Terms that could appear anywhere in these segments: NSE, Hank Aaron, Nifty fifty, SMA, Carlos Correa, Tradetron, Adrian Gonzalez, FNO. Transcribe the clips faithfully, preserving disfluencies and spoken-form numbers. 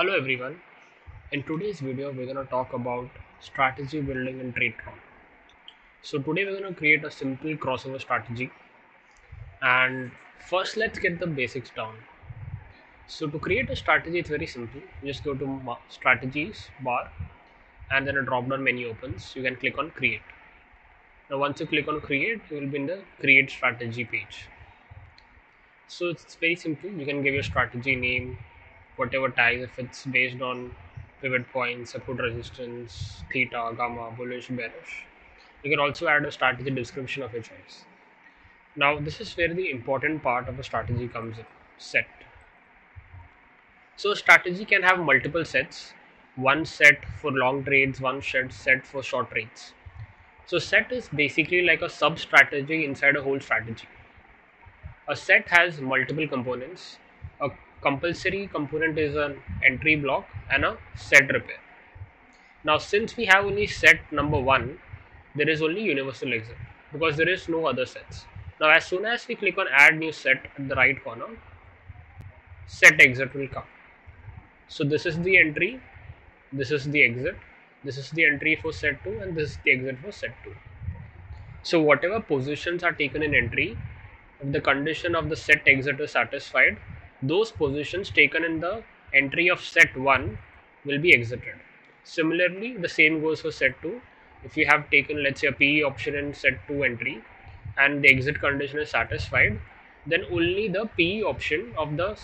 Hello everyone, in today's video we're going to talk about strategy building in Tradetron. So today we're going to create a simple crossover strategy, and first let's get the basics down. So to create a strategy, it's very simple. You just go to strategies bar and then a drop down menu opens. You can click on create. Now once you click on create, you will be in the create strategy page. So it's very simple. You can give your strategy name, whatever tag, if it's based on pivot points, support resistance, theta, gamma, bullish, bearish. You can also add a strategy description of your choice. Now this is where the important part of a strategy comes in, set. So a strategy can have multiple sets, one set for long trades, one set for short trades. So set is basically like a sub strategy inside a whole strategy. A set has multiple components. A compulsory component is an entry block and a set repair. Now since we have only set number one, there is only universal exit because there is no other sets. Now as soon as we click on add new set at the right corner, set exit will come. So this is the entry, this is the exit, this is the entry for set two, and this is the exit for set two. So whatever positions are taken in entry, if the condition of the set exit is satisfied, those positions taken in the entry of set one will be exited. Similarly, the same goes for set two. If you have taken, let's say, a P E option in set two entry and the exit condition is satisfied, then only the P E option of the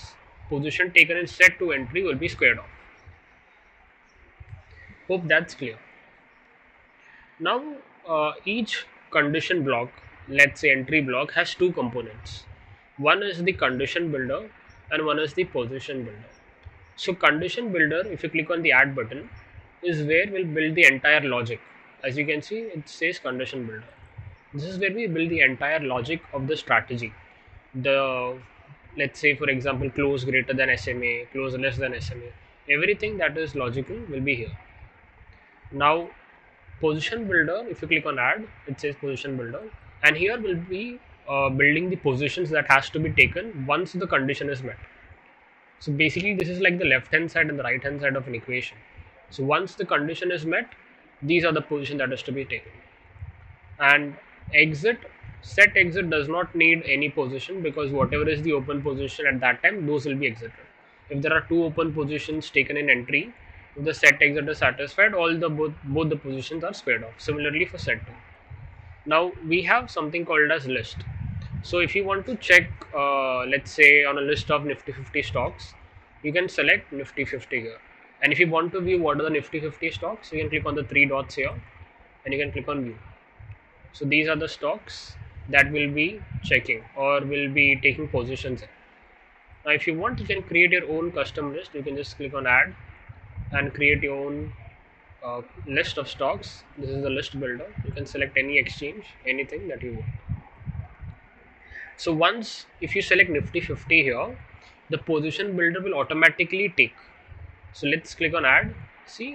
position taken in set two entry will be squared off. Hope that's clear. Now uh, each condition block, let's say entry block, has two components. One is the condition builder and one is the position builder. So condition builder, if you click on the add button, is where we'll build the entire logic. As you can see, it says condition builder. This is where we build the entire logic of the strategy. The, let's say, for example, close greater than S M A, close less than S M A, everything that is logical will be here. Now position builder, if you click on add, it says position builder, and here will be Uh, building the positions that has to be taken once the condition is met. So basically this is like the left hand side and the right hand side of an equation. So once the condition is met, these are the positions that is to be taken. And exit, set exit does not need any position because whatever is the open position at that time, those will be exited. If there are two open positions taken in entry, if the set exit is satisfied, all the both, both the positions are squared off. Similarly for set two. Now we have something called as list. So if you want to check, uh, let's say, on a list of Nifty fifty stocks, you can select Nifty fifty here. And if you want to view what are the Nifty fifty stocks, you can click on the three dots here and you can click on view. So these are the stocks that will be checking or will be taking positions in. Now if you want, you can create your own custom list. You can just click on add and create your own Uh, list of stocks. This is the list builder. You can select any exchange, anything that you want. So once, if you select Nifty fifty here, the position builder will automatically take. So let's click on add. See,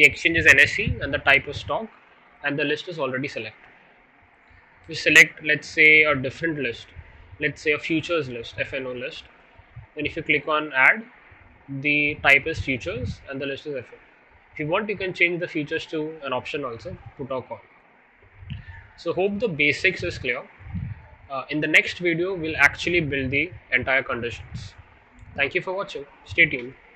the exchange is N S E and the type of stock and the list is already selected. If you select, let's say, a different list, let's say a futures list, F N O list, and if you click on add, the type is futures and the list is F N O. If you want, you can change the features to an option also, put or call. So hope the basics is clear. Uh, in the next video, we'll actually build the entire conditions. Thank you for watching. Stay tuned.